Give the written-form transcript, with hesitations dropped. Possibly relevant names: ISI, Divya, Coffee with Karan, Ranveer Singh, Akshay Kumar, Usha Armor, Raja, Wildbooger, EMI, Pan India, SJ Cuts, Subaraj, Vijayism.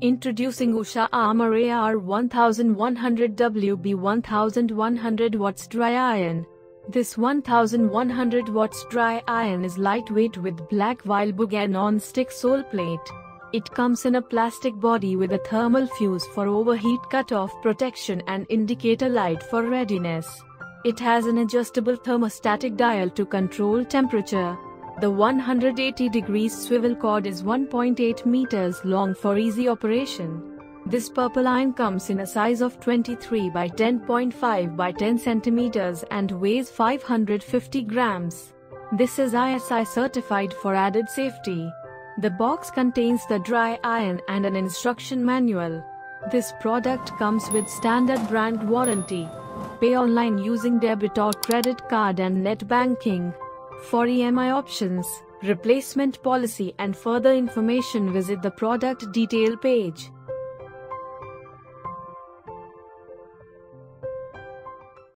Introducing Usha Armor AR 1100 WB 1100 watts dry iron. This 1100 watts dry iron is lightweight with black Wildbooger non-stick sole plate. It comes in a plastic body with a thermal fuse for overheat cut-off protection and indicator light for readiness. It has an adjustable thermostatic dial to control temperature. The 180 degrees swivel cord is 1.8 meters long for easy operation. This purple iron comes in a size of 23 by 10.5 by 10 centimeters and weighs 550 grams. This is ISI certified for added safety. The box contains the dry iron and an instruction manual. This product comes with standard brand warranty. Pay online using debit or credit card and net banking. For EMI options, replacement policy and further information, visit the product detail page.